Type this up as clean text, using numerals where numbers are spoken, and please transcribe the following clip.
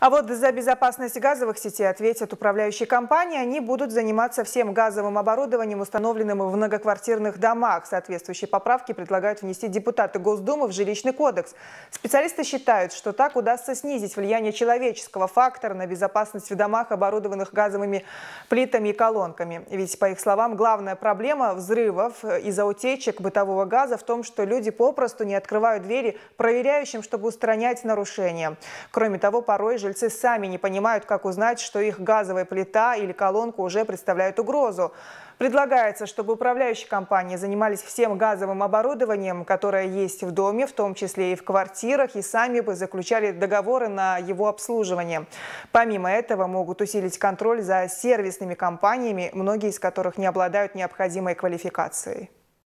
А вот за безопасность газовых сетей ответят управляющие компании. Они будут заниматься всем газовым оборудованием, установленным в многоквартирных домах. Соответствующие поправки предлагают внести депутаты Госдумы в жилищный кодекс. Специалисты считают, что так удастся снизить влияние человеческого фактора на безопасность в домах, оборудованных газовыми плитами и колонками. Ведь, по их словам, главная проблема взрывов из-за утечек бытового газа в том, что люди попросту не открывают двери проверяющим, чтобы устранять нарушения. Кроме того, порой жильцы сами не понимают, как узнать, что их газовая плита или колонка уже представляют угрозу. Предлагается, чтобы управляющие компании занимались всем газовым оборудованием, которое есть в доме, в том числе и в квартирах, и сами бы заключали договоры на его обслуживание. Помимо этого, могут усилить контроль за сервисными компаниями, многие из которых не обладают необходимой квалификацией.